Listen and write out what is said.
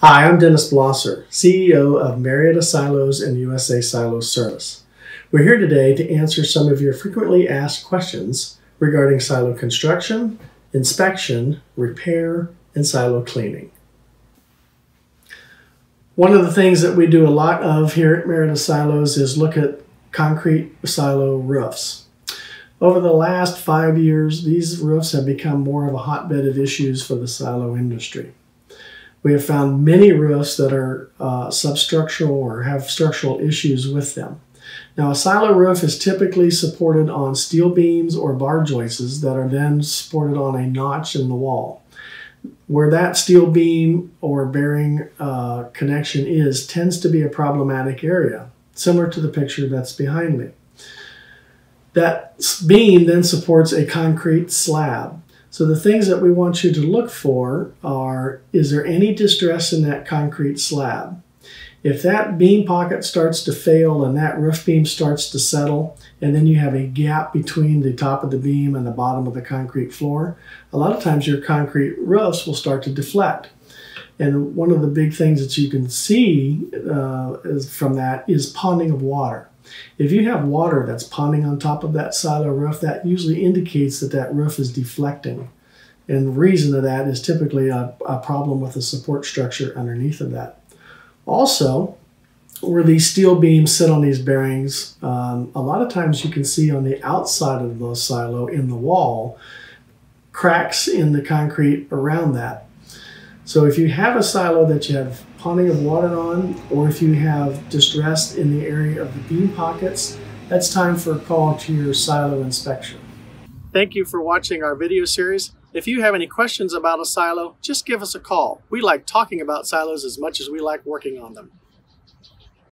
Hi, I'm Dennis Blosser, CEO of Marietta Silos and USA Silo Service. We're here today to answer some of your frequently asked questions regarding silo construction, inspection, repair, and silo cleaning. One of the things that we do a lot of here at Marietta Silos is look at concrete silo roofs. Over the last 5 years, these roofs have become more of a hotbed of issues for the silo industry. We have found many roofs that are substructural or have structural issues with them. Now, a silo roof is typically supported on steel beams or bar joists that are then supported on a notch in the wall. Where that steel beam or bearing connection is tends to be a problematic area, similar to the picture that's behind me. That beam then supports a concrete slab. So the things that we want you to look for are, is there any distress in that concrete slab? If that beam pocket starts to fail and that roof beam starts to settle, and then you have a gap between the top of the beam and the bottom of the concrete floor, a lot of times your concrete roofs will start to deflect. And one of the big things that you can see from that is ponding of water. If you have water that's ponding on top of that silo roof, that usually indicates that that roof is deflecting. And the reason of that is typically a problem with the support structure underneath of that. Also, where these steel beams sit on these bearings, a lot of times you can see on the outside of the silo in the wall, cracks in the concrete around that. So if you have a silo that you have ponding of water on, or if you have distress in the area of the beam pockets, that's time for a call to your silo inspection. Thank you for watching our video series. If you have any questions about a silo, just give us a call. We like talking about silos as much as we like working on them.